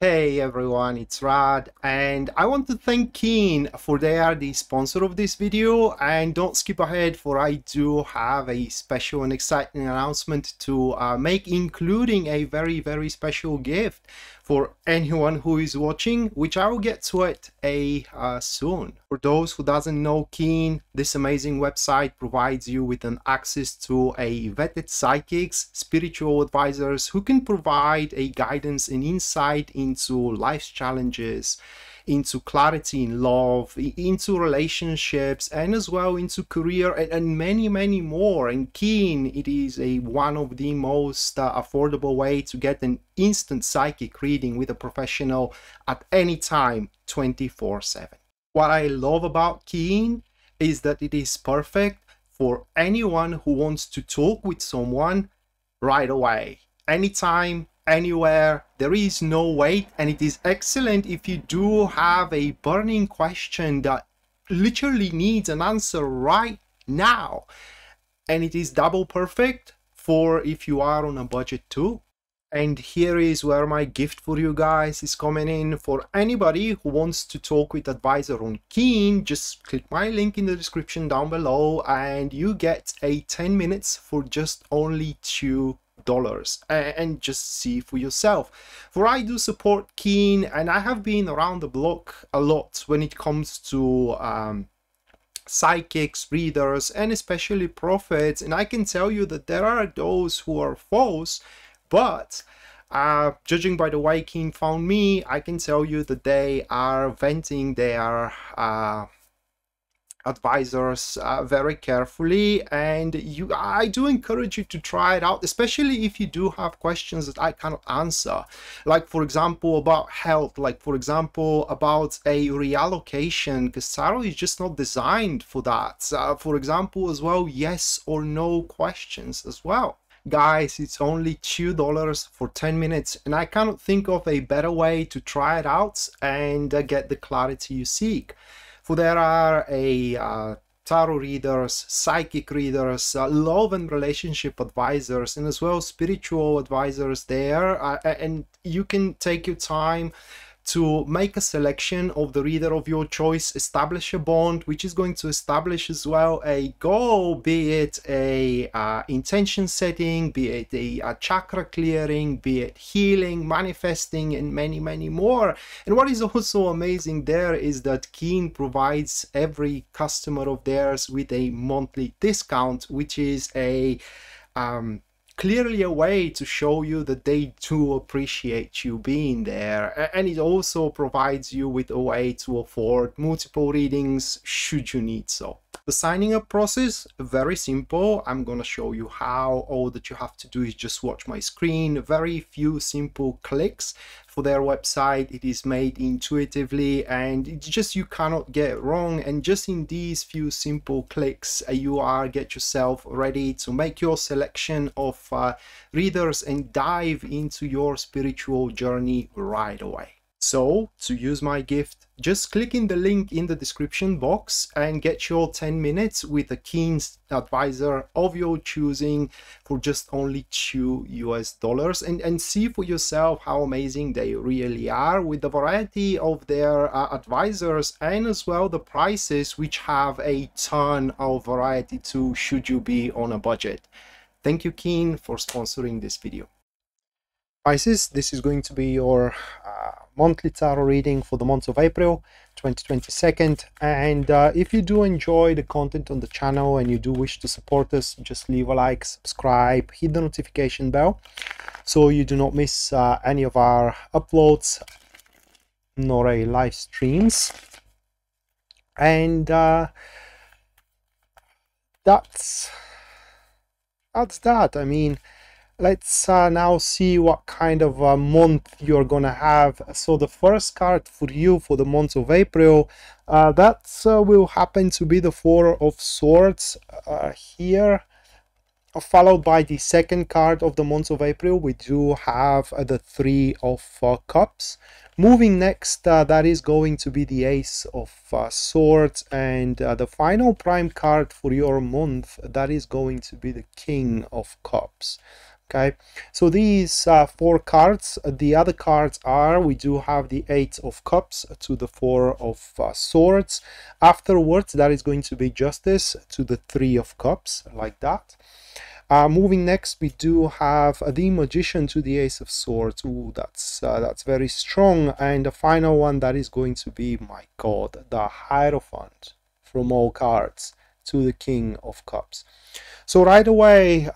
Hey everyone, it's Rad, and I want to thank Keen for they are the sponsor of this video. And don't skip ahead, for I do have a special and exciting announcement to make, including a very, very special gift for anyone who is watching, which I will get to it soon. For those who doesn't know Keen, this amazing website provides you with an access to a vetted psychics, spiritual advisors who can provide a guidance and insight into life's challenges, into clarity in love, into relationships, and as well into career and many more. And Keen, it is one of the most affordable way to get an instant psychic reading with a professional at any time, 24/7. What I love about Keen is that it is perfect for anyone who wants to talk with someone right away, anytime, anywhere. There is no wait, and it is excellent if you do have a burning question that literally needs an answer right now. And it is double perfect for if you are on a budget too. And here is where my gift for you guys is coming in. For anybody who wants to talk with advisor on Keen, just click my link in the description down below and you get a 10 minutes for just only $2, and just see for yourself. For I do support Keen, and I have been around the block a lot when it comes to psychics, readers, and especially prophets. And I can tell you that there are those who are false, but judging by the way Keen found me, I can tell you that they are venting their advisors very carefully. And I do encourage you to try it out, especially if you do have questions that I cannot answer, like for example about health, like for example about a reallocation, because tarot is just not designed for that. For example as well, yes or no questions as well. Guys, it's only $2 for 10 minutes, and I cannot think of a better way to try it out and get the clarity you seek. For there are tarot readers, psychic readers, love and relationship advisors, and as well spiritual advisors there. And you can take your time to make a selection of the reader of your choice, establish a bond, which is going to establish as well a goal, be it a intention setting, be it a chakra clearing, be it healing, manifesting, and many more. And what is also amazing there is that Keen provides every customer of theirs with a monthly discount, which is a clearly a way to show you that they do appreciate you being there. And it also provides you with a way to afford multiple readings should you need so. The signing up process, very simple. I'm gonna show you how. All that you have to do is just watch my screen. Very few simple clicks. For their website, it is made intuitively, and it's just you cannot get wrong. And just in these few simple clicks, you are get yourself ready to make your selection of readers and dive into your spiritual journey right away. So to use my gift, just click in the link in the description box and get your 10 minutes with a Keen advisor of your choosing for just only $2, and see for yourself how amazing they really are with the variety of their advisors, and as well the prices, which have a ton of variety too, should you be on a budget. Thank you Keen for sponsoring this video. Pisces, this is going to be your monthly tarot reading for the month of April 2022, and if you do enjoy the content on the channel and you do wish to support us, just leave a like, subscribe, hit the notification bell so you do not miss any of our uploads nor a live streams. And that's that. I mean, let's now see what kind of a month you're gonna have. So the first card for you for the month of April, that will happen to be the Four of Swords here, followed by the second card of the month of April. We do have the Three of Cups. Moving next, that is going to be the Ace of Swords, and the final prime card for your month, that is going to be the King of Cups. Okay, so these four cards. The other cards are, we do have the 8 of Cups to the 4 of Swords. Afterwards, that is going to be Justice to the 3 of Cups, like that. Moving next, we do have the Magician to the Ace of Swords. Ooh, that's very strong. And the final one, that is going to be, my God, the Hierophant from all cards to the King of Cups. So right away,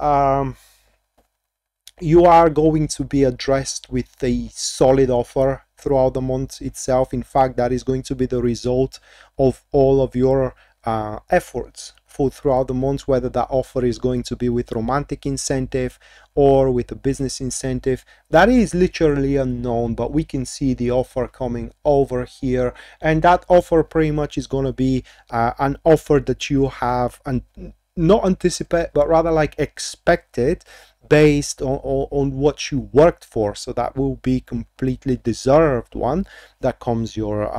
you are going to be addressed with a solid offer throughout the month itself. In fact, that is going to be the result of all of your efforts throughout the month, whether that offer is going to be with romantic incentive or with a business incentive. That is literally unknown, but we can see the offer coming over here, and that offer pretty much is going to be an offer that you have and not anticipate, but rather like expected, based on what you worked for. So that will be completely deserved one that comes your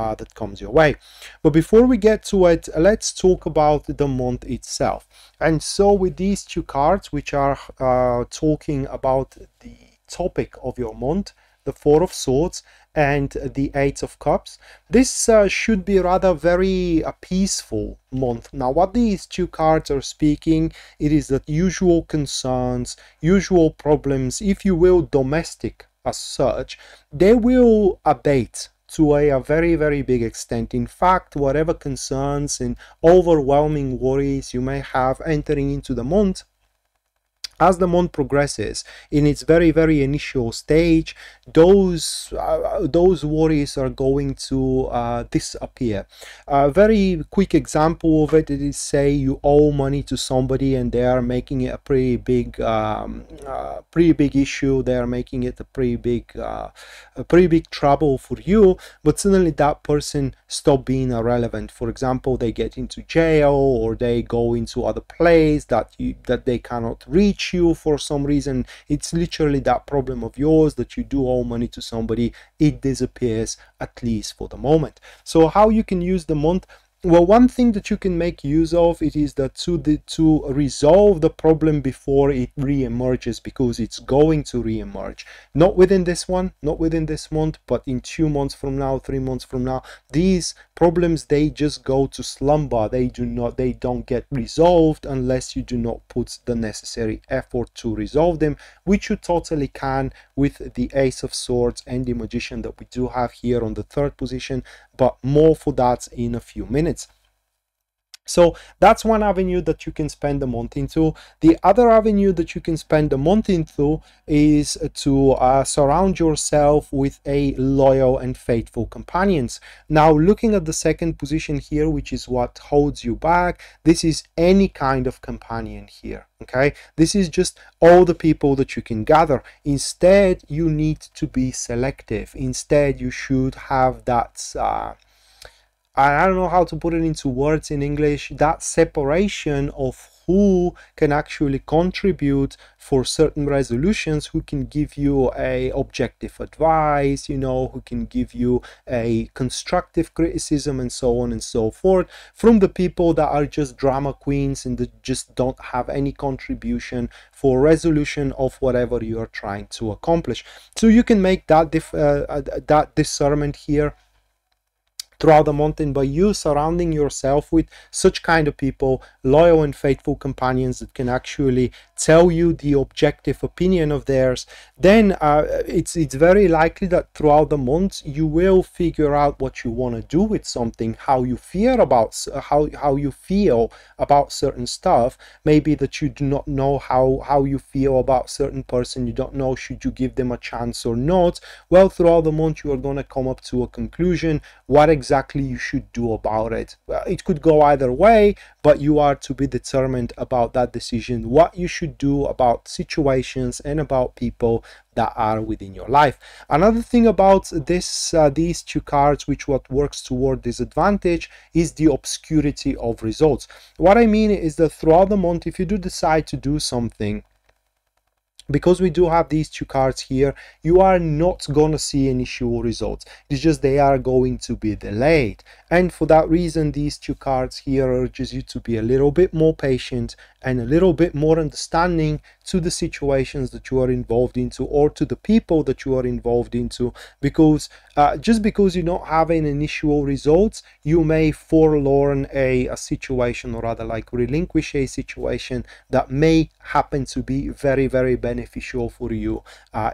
way. But before we get to it, let's talk about the month itself. And so with these two cards, which are talking about the topic of your month, the 4 of Swords and the 8 of Cups. This should be rather very peaceful month. Now, what these two cards are speaking, it is that usual concerns, usual problems, if you will, domestic as such, they will abate to a very, very big extent. In fact, whatever concerns and overwhelming worries you may have entering into the month, as the month progresses in its very, very initial stage, those worries are going to disappear. A very quick example of it is, say you owe money to somebody and they are making it a pretty big issue. They are making it a pretty big trouble for you, but suddenly that person stops being irrelevant. For example, they get into jail or they go into other place that they cannot reach you for some reason. It's literally that problem of yours that you do owe money to somebody. It disappears, at least for the moment. So how you can use the month? Well, one thing that you can make use of, it is that to resolve the problem before it re-emerges, because it's going to re-emerge. Not within this one, not within this month, but in 2 months from now, 3 months from now, these problems, they just go to slumber. They don't get resolved unless you do not put the necessary effort to resolve them, which you totally can with the Ace of Swords and the Magician that we do have here on the 3rd position, but more for that in a few minutes. So that's one avenue that you can spend the month into. The other avenue that you can spend the month into is to surround yourself with a loyal and faithful companions. Now, looking at the 2nd position here, which is what holds you back, this is any kind of companion here. Okay, this is just all the people that you can gather. Instead, you need to be selective. Instead, you should have that I don't know how to put it into words in English, that separation of who can actually contribute for certain resolutions, who can give you a objective advice, you know, who can give you a constructive criticism and so on and so forth, from the people that are just drama queens and that just don't have any contribution for resolution of whatever you are trying to accomplish. So you can make that that discernment here throughout the month, and by you surrounding yourself with such kind of people, loyal and faithful companions that can actually tell you the objective opinion of theirs, then it's very likely that throughout the month you will figure out what you want to do with something, how you feel about certain stuff. Maybe that you do not know how you feel about certain person, you don't know should you give them a chance or not. Well, throughout the month you are going to come up to a conclusion what exactly you should do about it. Well, it could go either way, but you are to be determined about that decision, what you should do about situations and about people that are within your life. Another thing about this these two cards, which what works toward disadvantage, is the obscurity of results. What I mean is that throughout the month, if you do decide to do something, because we do have these two cards here, you are not gonna see any sure results. It's just they are going to be delayed, and for that reason these two cards here urges you to be a little bit more patient and a little bit more understanding to the situations that you are involved into, or to the people that you are involved into, because just because you're not having initial results, you may forlorn a situation, or rather like relinquish a situation that may happen to be very, very beneficial for you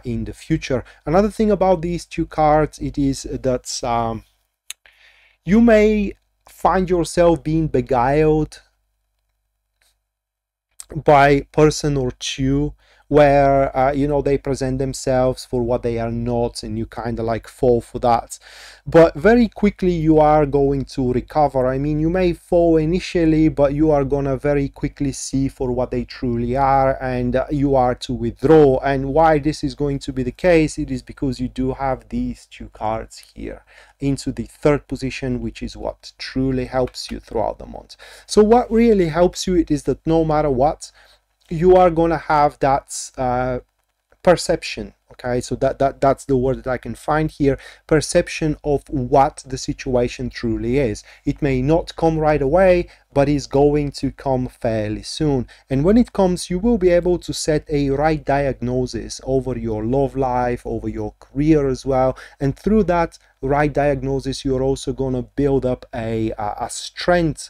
in the future. Another thing about these two cards, it is that you may find yourself being beguiled by person or two, where you know, they present themselves for what they are not, and you kind of like fall for that. But very quickly you are going to recover. I mean, you may fall initially, but you are gonna very quickly see for what they truly are, and you are to withdraw. And why this is going to be the case, it is because you do have these two cards here into the third position, which is what truly helps you throughout the month. So what really helps you, it is that no matter what, you are gonna have that perception, okay? So that's the word that I can find here, perception of what the situation truly is. It may not come right away, but it's going to come fairly soon, and when it comes, you will be able to set a right diagnosis over your love life, over your career as well, and through that right diagnosis you're also gonna build up a strength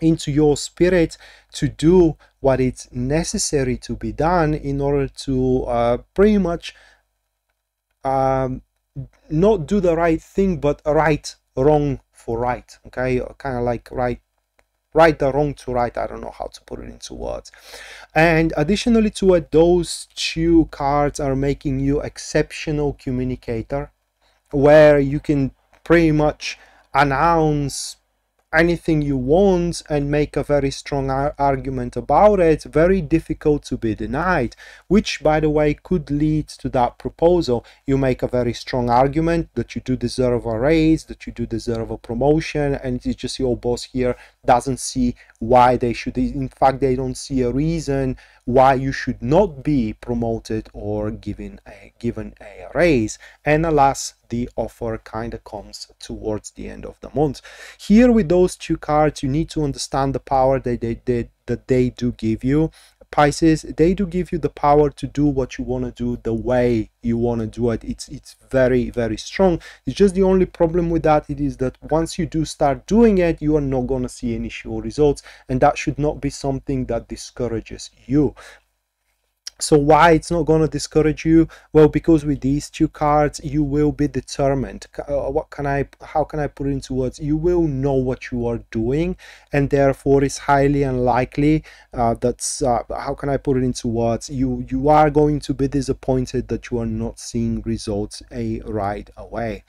into your spirit to do what is necessary to be done in order to pretty much not do the right thing, but right wrong for right, okay? Kind of like right the wrong to right. I don't know how to put it into words. And additionally to it, those two cards are making you exceptional communicator, where you can pretty much announce anything you want and make a very strong argument about it, very difficult to be denied, which by the way could lead to that proposal. You make a very strong argument that you do deserve a raise, that you do deserve a promotion, and it's just your boss here doesn't see why they should. In fact, they don't see a reason why you should not be promoted or given a raise. And alas, the offer kind of comes towards the end of the month. Here with those two cards, you need to understand the power that they do give you. Pisces, they do give you the power to do what you want to do the way you want to do it. It's very, very strong. It's just the only problem with that, it is that once you do start doing it, you are not going to see any sure results, and that should not be something that discourages you. So why it's not going to discourage you? Well, because with these two cards you will be determined. How can I put it into words? You will know what you are doing, and therefore it's highly unlikely how can I put it into words? You are going to be disappointed that you are not seeing results right away.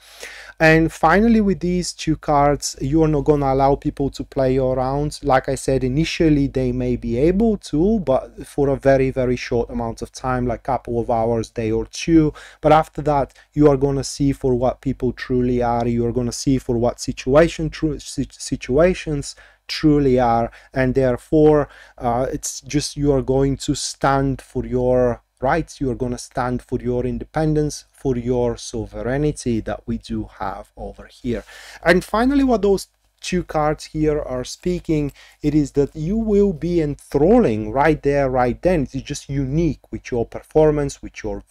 And finally, with these two cards, you are not going to allow people to play around. Like I said, initially they may be able to, but for a very, very short amount of time, like couple of hours, day or two. But after that, you are going to see for what people truly are, you are going to see for what situations truly are, and therefore it's just, you are going to stand for your rights, you are going to stand for your independence, for your sovereignty that we do have over here. And finally, what those two cards here are speaking, it is that you will be enthralling right there, right then. It's just unique with your performance, with your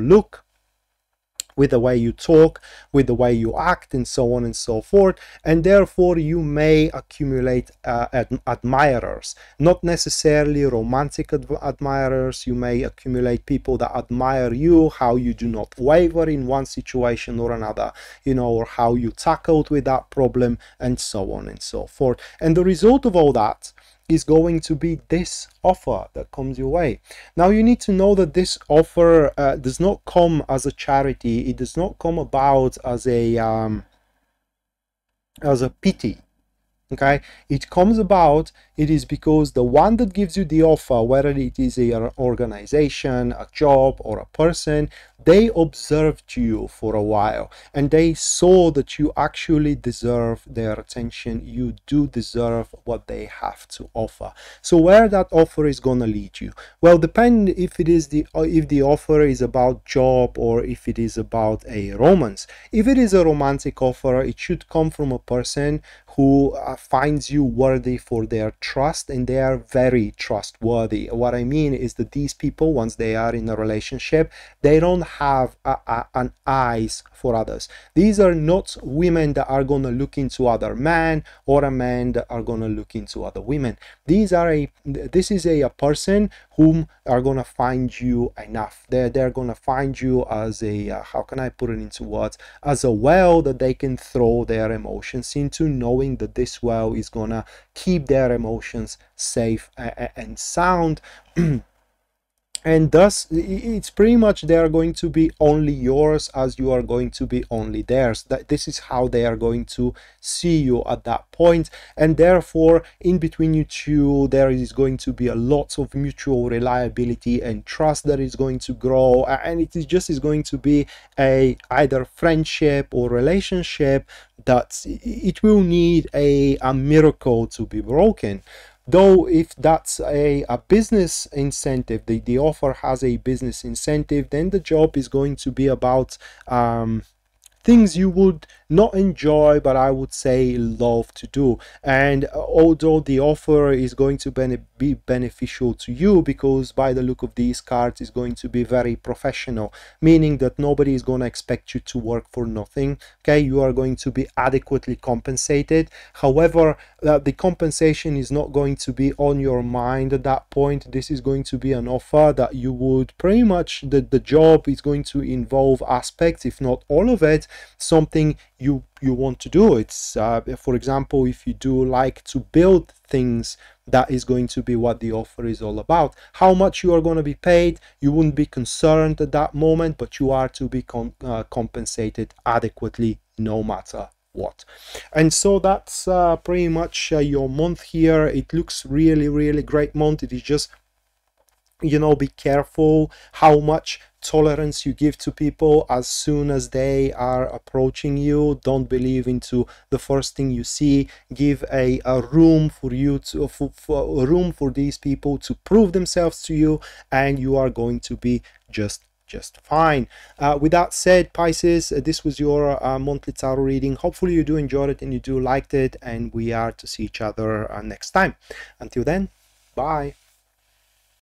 look, with the way you talk, with the way you act, and so on and so forth. And therefore you may accumulate admirers, not necessarily romantic admirers. You may accumulate people that admire you, how you do not waver in one situation or another, you know, or how you tackled with that problem, and so on and so forth. And the result of all that is going to be this offer that comes your way. Now you need to know that this offer does not come as a charity. It does not come about as a pity Okay, it comes about, it is because the one that gives you the offer, whether it is an organization, a job, or a person, they observed you for a while and they saw that you actually deserve their attention. You do deserve what they have to offer. So where that offer is going to lead you, well, depend if it is if the offer is about job or if it is about a romance. If it is a romantic offer, it should come from a person who finds you worthy for their trust, and they are very trustworthy. What I mean is that these people, once they are in a relationship, they don't have an eyes for others. These are not women that are going to look into other men or a man that are going to look into other women. These are a person whom are going to find you enough. They're going to find you as a how can I put it into words, as a well that they can throw their emotions into, knowing that this well is going to keep their emotions safe and sound. And thus, it's pretty much they are going to be only yours as you are going to be only theirs. This is how they are going to see you at that point. And therefore, in between you two, there is going to be a lot of mutual reliability and trust that is going to grow. And it is going to be either friendship or relationship that it will need a miracle to be broken. Though if that's a business incentive, the offer has a business incentive, then the job is going to be about things you would not enjoy, but I would say love to do. And although the offer is going to be beneficial to you, because by the look of these cards is going to be very professional, meaning that nobody is going to expect you to work for nothing. Okay, you are going to be adequately compensated. However, the compensation is not going to be on your mind at that point. This is going to be an offer that you would pretty much, the job is going to involve aspects, if not all of it, something you want to do. It's for example, if you do like to build things, that is going to be what the offer is all about. How much you are going to be paid, you wouldn't be concerned at that moment, but you are to be compensated adequately no matter what. And so that's pretty much your month here. It looks really great month. It is just, you know, be careful how much tolerance you give to people as soon as they are approaching you. Don't believe into the first thing you see. Give a room for you to room for these people to prove themselves to you, and you are going to be just fine. With that said, Pisces, this was your monthly tarot reading. Hopefully you do enjoy it and you do liked it, and we are to see each other next time. Until then, bye.